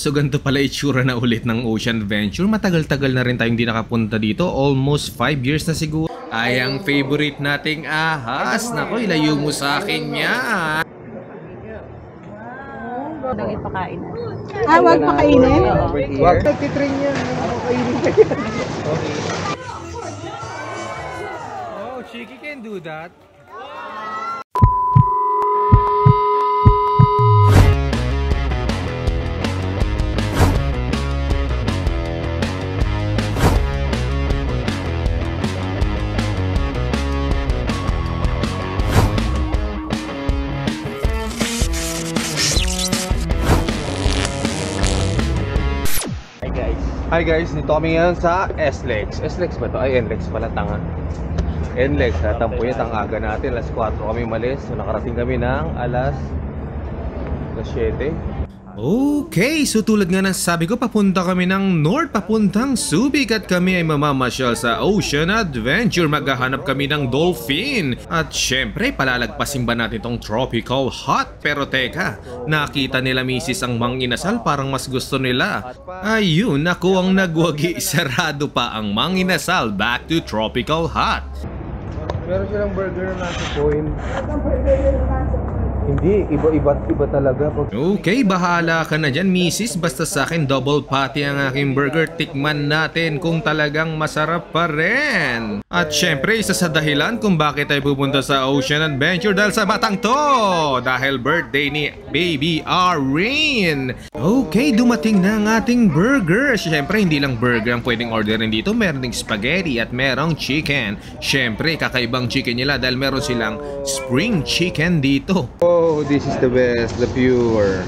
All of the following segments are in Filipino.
So ganito pala itsura na ulit ng Ocean Adventure. Matagal-tagal na rin tayong di nakapunta dito. Almost 5 years na siguro. Ay, ang favorite nating ahas. Nako, ilayo mo sa akin niya. Huwag ipakain. Huwag pakainin? Huwag pagtitrain niya. Oh, Chiki can do that. Hi guys, dito kami ngayon sa NLEX. NLEX ba ito? Ay, NLEX pala, tanga. NLEX, natampo yung tangaga natin. Alas 4 kami malis. So nakarating kami ng alas 7. Okay, so tulad nga ng sabi ko, papunta kami ng North, papuntang Subic. At kami ay mamamasyal sa Ocean Adventure. Maghahanap kami ng dolphin. At syempre, palalagpasin ba natin itong Tropical Hot? Pero teka, nakita nila misis ang Mang Inasal, parang mas gusto nila. Ayun, ako ang nagwagi. Sarado pa ang Mang Inasal. Back to Tropical Hot. Meron silang burger na sa point. Hindi, iba talaga. Okay, bahala ka na dyan, misis. Basta sa akin, double patty ang aking burger. Tikman natin kung talagang masarap pa rin. At syempre, isa sa dahilan kung bakit tayo pupunta sa Ocean Adventure dahil sa batang to. Dahil birthday ni Baby Arin. Okay, dumating na ang ating burger. Syempre, hindi lang burger ang pwedeng orderin dito. Meron ding spaghetti at merong chicken. Syempre, kakaibang chicken nila dahil meron silang spring chicken dito. Oh, this is the best, the pure.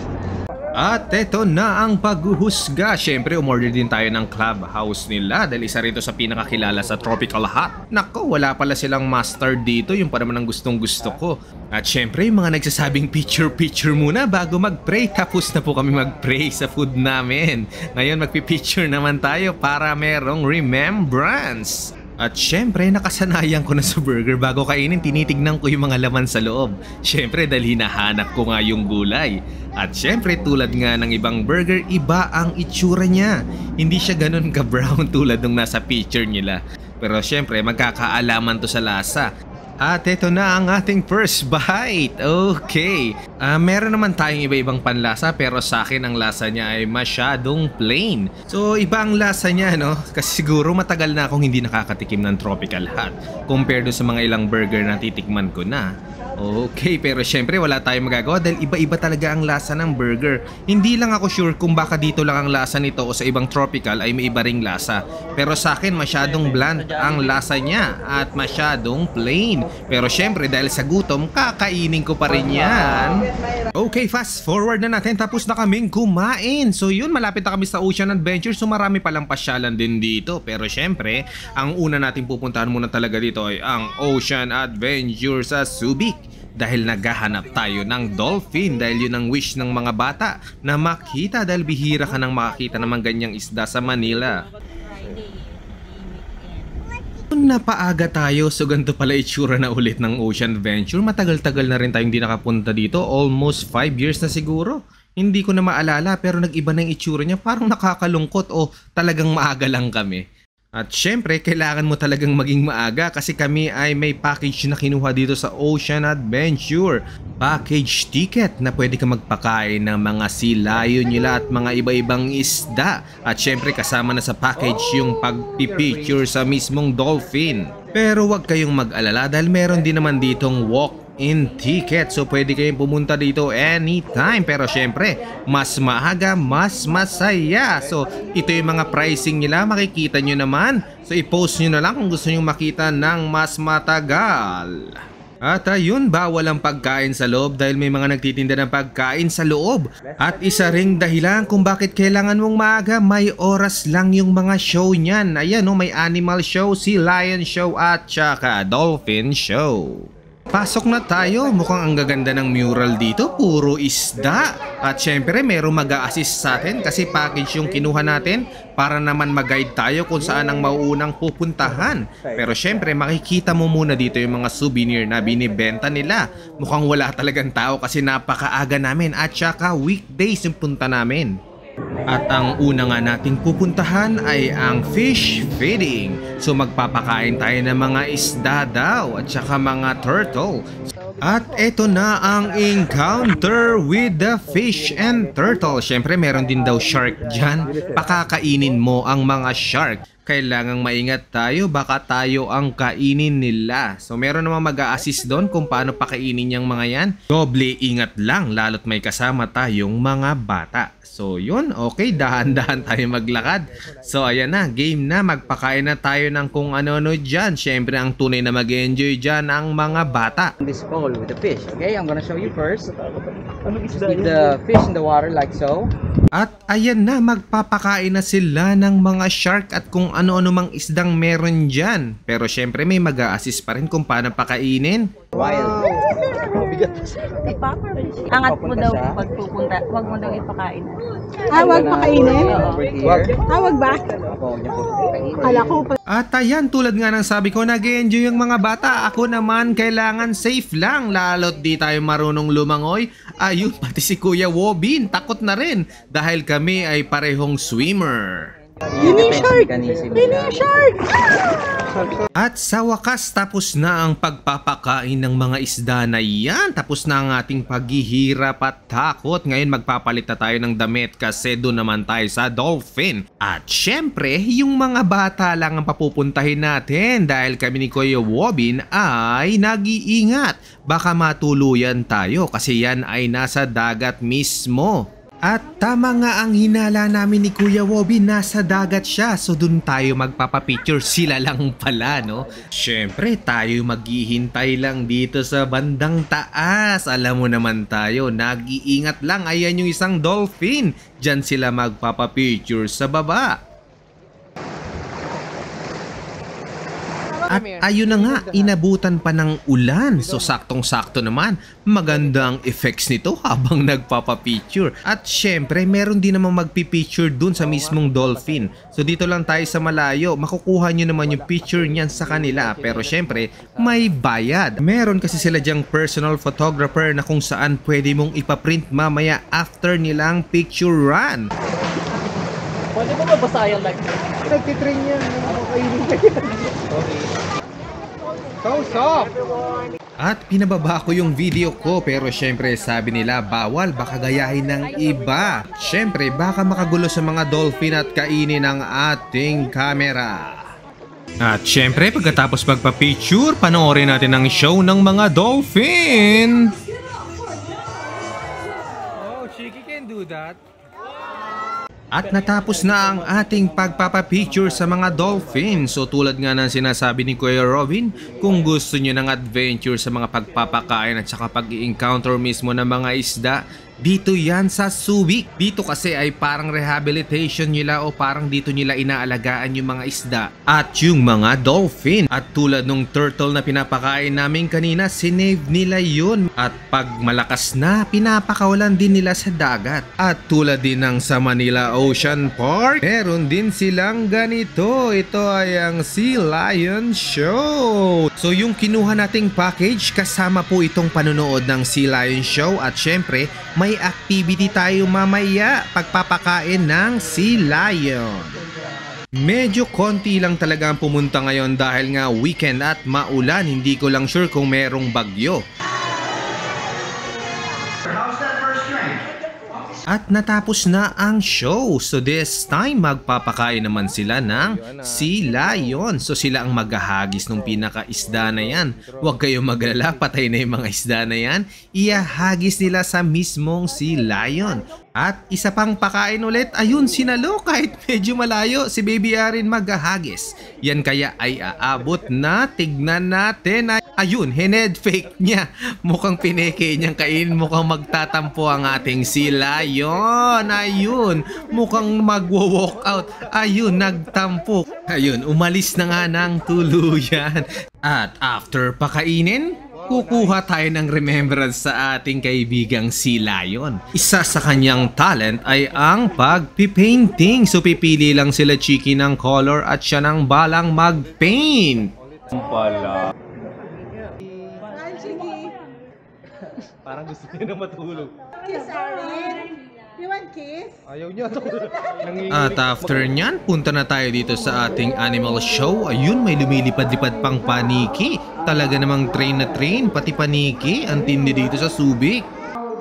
At eto na ang paghuhusga. Siyempre, umorder din tayo ng clubhouse nila dahil isa rito sa pinakakilala sa Tropical Hot. Nako, wala pala silang mustard dito. Yung pa naman ang gustong gusto ko. At siyempre, yung mga nagsasabing picture-picture muna bago mag-pray. Tapos na po kami mag-pray sa food namin. Ngayon, magpipicture naman tayo para merong remembrance. At syempre, nakasanayan ko na sa burger. Bago kainin, tinitignan ko yung mga laman sa loob. Syempre, dahil hinahanap ko nga yung gulay. At syempre, tulad nga ng ibang burger, iba ang itsura niya. Hindi siya ganun ka-brown tulad nung nasa picture nila. Pero syempre, magkakaalaman to sa lasa. At ito na ang ating first bite. Okay, meron naman tayong iba-ibang panlasa. Pero sa akin ang lasa niya ay masyadong plain. So iba ang lasa niya, no? Kasi siguro matagal na akong hindi nakakatikim ng Tropical Hot compared sa mga ilang burger na titikman ko na. Okay, pero syempre wala tayong magagawa dahil iba-iba talaga ang lasa ng burger. Hindi lang ako sure kung baka dito lang ang lasa nito o sa ibang tropical ay may iba ring lasa. Pero sa akin masyadong bland ang lasa niya at masyadong plain. Pero syempre dahil sa gutom, kakainin ko pa rin yan. Okay, fast forward na natin. Tapos na kaming kumain. So yun, malapit na kami sa Ocean Adventure. So marami palang pasyalan din dito. Pero syempre, ang una natin pupuntahan muna talaga dito ay ang Ocean Adventure sa Subic. Dahil naghahanap tayo ng dolphin. Dahil yun ang wish ng mga bata na makita. Dahil bihira ka nang makakita ng mga ganyang isda sa Manila. Napaaga tayo. So ganito pala itsura na ulit ng Ocean Adventure. Matagal-tagal na rin tayong di nakapunta dito. Almost 5 years na siguro. Hindi ko na maalala pero nag-iba na yung itsura niya. Parang nakakalungkot o talagang maaga lang kami. At syempre, kailangan mo talagang maging maaga kasi kami ay may package na kinuha dito sa Ocean Adventure. Package ticket na pwede ka magpakain ng mga sea lion nila at mga iba-ibang isda. At syempre, kasama na sa package yung pagpipicture sa mismong dolphin. Pero wag kayong mag-alala dahil meron din naman ditong walk-in ticket. So pwede kayong pumunta dito anytime. Pero syempre, mas maaga, mas masaya. So ito yung mga pricing nila, makikita nyo naman. So i-post nyo na lang kung gusto nyo makita ng mas matagal. At ayun, bawal ang pagkain sa loob dahil may mga nagtitinda ng pagkain sa loob. At isa ring dahilan kung bakit kailangan mong maaga, may oras lang yung mga show niyan. Ayan, no, may animal show, sea lion show at saka dolphin show. Pasok na tayo, mukhang ang gaganda ng mural dito, puro isda. At syempre, merong mag-a-assist sa atin kasi package yung kinuha natin. Para naman mag-guide tayo kung saan ang mauunang pupuntahan. Pero syempre, makikita mo muna dito yung mga souvenir na binibenta nila. Mukhang wala talagang tao kasi napakaaga namin at saka weekdays yung punta namin. At ang una nga nating pupuntahan ay ang fish feeding. So magpapakain tayo ng mga isda daw at saka mga turtle. At eto na ang encounter with the fish and turtle. Siyempre meron din daw shark dyan. Pakakainin mo ang mga shark. Kailangang maingat tayo, baka tayo ang kainin nila. So meron namang mag-a-assist doon kung paano pakainin yung mga yan. Doble ingat lang, lalo't may kasama tayong mga bata. So yun, okay, dahan-dahan tayo maglakad. So ayan na, game na, magpakain na tayo ng kung ano-ano dyan. Siyempre ang tunay na mag-enjoy dyan ang mga bata. This bowl with the fish, okay? I'm gonna show you first. Just put the fish in the water like so. At ayan na, magpapakain na sila ng mga shark at kung ano-ano mang isdang meron dyan. Pero syempre may mag-a-assist pa rin kung paano pakainin. Wild. Angat mo daw pagpupunta. Huwag mo daw ipakain. Huwag pakainin? Huwag ba? At ayan, tulad nga ng sabi ko, nag-enjoy yung mga bata. Ako naman, kailangan safe lang. Lalo't di tayo marunong lumangoy. Ayun, pati si Kuya Wobin, takot na rin. Dahil kami ay parehong swimmer. Mini shark! At sa wakas, tapos na ang pagpapakain ng mga isda na yan. Tapos na ang ating paghihirap at takot. Ngayon magpapalit na tayo ng damit kasi doon naman tayo sa dolphin. At syempre, yung mga bata lang ang papupuntahin natin dahil kami ni Kuya Wobin ay nag-iingat. Baka matuluyan tayo kasi yan ay nasa dagat mismo. At tama nga ang hinala namin ni Kuya Wobi, nasa dagat siya. So dun tayo magpapapicture, sila lang pala, no? Siyempre, tayo maghihintay lang dito sa bandang taas. Alam mo naman tayo, nag-iingat lang. Ayan yung isang dolphin. Diyan sila magpapapicture sa baba. At ayun na nga, inabutan pa ng ulan. So saktong-sakto naman, maganda ang effects nito habang nagpapapicture. At syempre, meron din namang magpipicture dun sa mismong dolphin. So dito lang tayo sa malayo, makukuha nyo naman yung picture niyan sa kanila. Pero syempre, may bayad. Meron kasi sila dyang personal photographer na kung saan pwede mong ipaprint mamaya after nilang picture run. Pwede mo ba basayan like this? Nagtitrain yan. At pinababa ko yung video ko pero syempre sabi nila bawal, baka gayahin ng iba. Syempre baka makagulo sa mga dolphin at kainin ang ating camera. At syempre pagkatapos magpa-picture, panoorin natin ang show ng mga dolphin. Oh, Chiki can do that. At natapos na ang ating pagpapapicture sa mga dolphin. So tulad nga ng sinasabi ni Kuya Robin, kung gusto nyo ng adventure sa mga pagpapakain at saka pag-i-encounter mismo ng mga isda, dito yan sa Subic. Dito kasi ay parang rehabilitation nila o parang dito nila inaalagaan yung mga isda at yung mga dolphin. At tulad nung turtle na pinapakain namin kanina, sinave nila yun. At pag malakas na, pinapakawalan din nila sa dagat. At tulad din ng sa Manila Ocean Park, meron din silang ganito. Ito ay ang Sea Lion Show. So yung kinuha nating package, kasama po itong panunood ng Sea Lion Show. At syempre, may activity tayo mamaya, pagpapakain ng Sea Lion. Medyo konti lang talaga ang pumunta ngayon dahil nga weekend at maulan. Hindi ko lang sure kung merong bagyo. At natapos na ang show. So this time, magpapakain naman sila ng Sea Lion. So sila ang maghahagis ng pinaka-isda na yan. Huwag kayong magalala, patay na yung mga isda na yan. Iahagis nila sa mismong Sea Lion. At isa pang pakain ulit, ayun, sinalo kahit medyo malayo, si Baby Arin maghahagis. Yan kaya ay aabot na, tignan natin. Ayun, hined fake niya. Mukhang pineke niyang kain, mukhang magtatampo ang ating Sea Lion. Ayun, mukhang magwo-walk out. Ayun, nagtampo. Ayun, umalis na nga ng tuluyan. At after pakainin, kukuha tayo ng remembrance sa ating kaibigang Sea Lion. Isa sa kanyang talent ay ang pagpipainting. So pipili lang sila Chiki ng color at siya ng balang magpaint. Parang gusto niya na matulog. You want kiss? Ayaw niya. At after nyan, punta na tayo dito sa ating animal show. Ayun, may lumilipad-lipad pang paniki. Talaga namang train na train, pati paniki. Ang tindi dito sa Subic.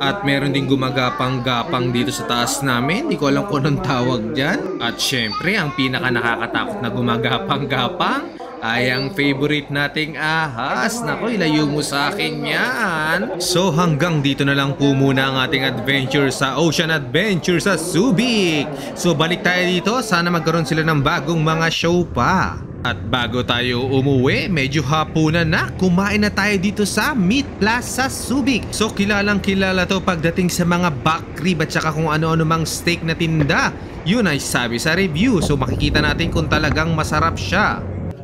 At meron ding gumagapang-gapang dito sa taas namin. Hindi ko alam kung anong tawag dyan. At syempre, ang pinaka nakakatakot na gumagapang-gapang ay ang favorite nating ahas. Naku, ilayo mo sa akin yan. So hanggang dito na lang po muna ang ating adventure sa Ocean Adventure sa Subic. So balik tayo dito. Sana magkaroon sila ng bagong mga show pa. At bago tayo umuwi, medyo hapunan na. Kumain na tayo dito sa Meat Plaza Subic. So kilalang kilala to pagdating sa mga back rib at saka kung ano-ano mang steak na tinda. Yun ay sabi sa review. So makikita natin kung talagang masarap siya.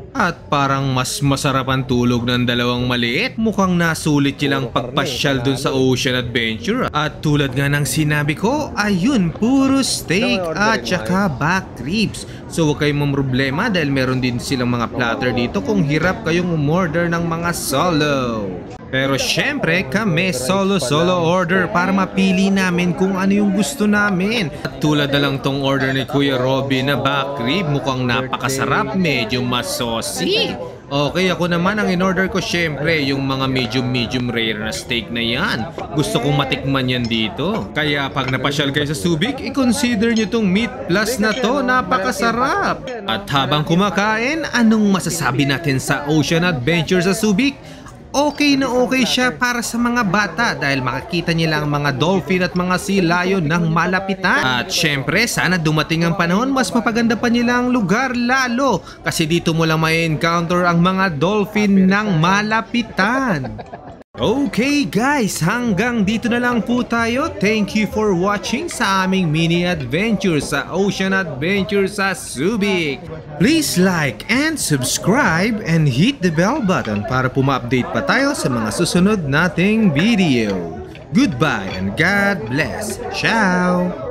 At parang mas masarap ang tulog ng dalawang maliit. Mukhang nasulit silang pagpasyal dun sa Ocean Adventure. At tulad nga ng sinabi ko, ayun, puro steak at saka back ribs. So huwag kayong mamroblema dahil meron din silang mga platter dito kung hirap kayong umorder ng mga solo. Pero syempre kami solo order para mapili namin kung ano yung gusto namin. At tulad na lang tong order ni Kuya Robby na back rib, mukhang napakasarap, medyo masosi. Okay, ako naman ang in-order ko syempre yung mga medium rare na steak na yan. Gusto kong matikman yan dito. Kaya pag napasyal kayo sa Subic, i-consider nyo tong Meat Plus na to. Napakasarap! At habang kumakain, anong masasabi natin sa Ocean Adventure sa Subic? Okay na okay siya para sa mga bata dahil makikita nila ang mga dolphin at mga sea lion ng malapitan. At syempre, sana dumating ang panahon mas mapaganda pa nila ang lugar lalo kasi dito mo lang ma-encounter ang mga dolphin ng malapitan. Okay guys, hanggang dito na lang po tayo. Thank you for watching sa aming mini adventure sa Ocean Adventure sa Subic. Please like and subscribe and hit the bell button para puma-update pa tayo sa mga susunod nating video. Goodbye and God bless. Ciao!